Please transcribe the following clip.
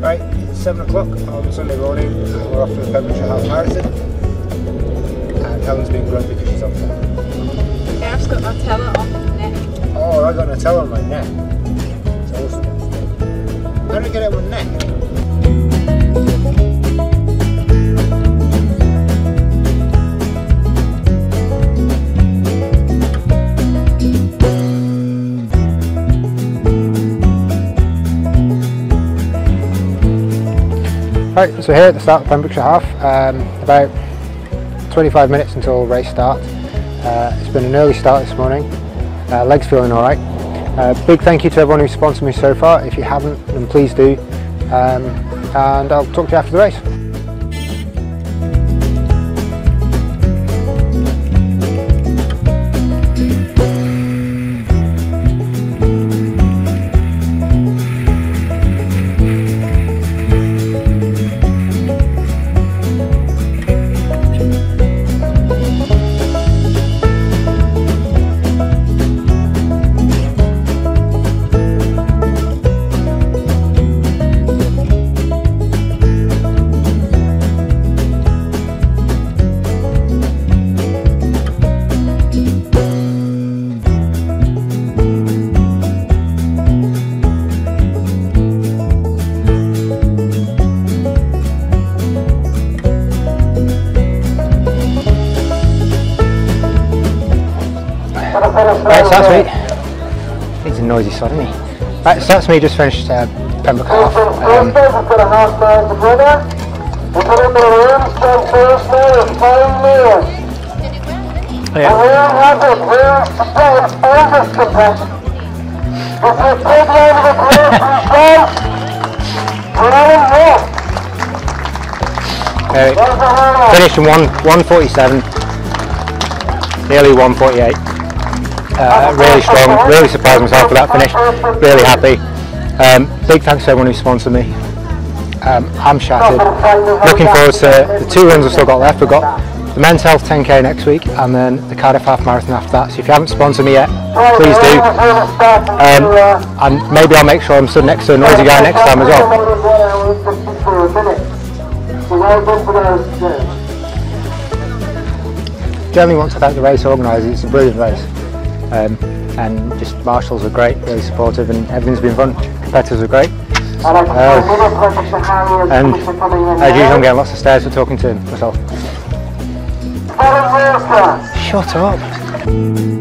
Right, it's 7 o'clock on Sunday morning and we're off to the Pembrokeshire Half Marathon. And Helen's been grumpy because she's off. Gareth's got Nutella on his neck. Oh, I got Nutella on my neck. It's awesome. How do I get it on my neck? Right, so here at the start of Pembrokeshire Half, about 25 minutes until race start. It's been an early start this morning, legs feeling alright. Big thank you to everyone who's sponsored me so far. If you haven't, then please do, and I'll talk to you after the race. Right, so that's me. He's a noisy sod, isn't he? Right, so that's me, just finished Pembroke Half. Finished in 1:47, nearly 1:48. Really strong, really surprised myself with that finish, really happy. Big thanks to everyone who sponsored me. I'm shattered. Looking forward to the two runs I've still got left. We've got the Men's Health 10k next week and then the Cardiff Half Marathon after that. So if you haven't sponsored me yet, please do. And maybe I'll make sure I'm stood next to a noisy guy next time as well. Jeremy wants to thank the race organisers. It's a brilliant race. And just marshals were great, really supportive, and everything's been fun. Competitors were great, and as usual I'm getting lots of stares for talking to myself. Shut up!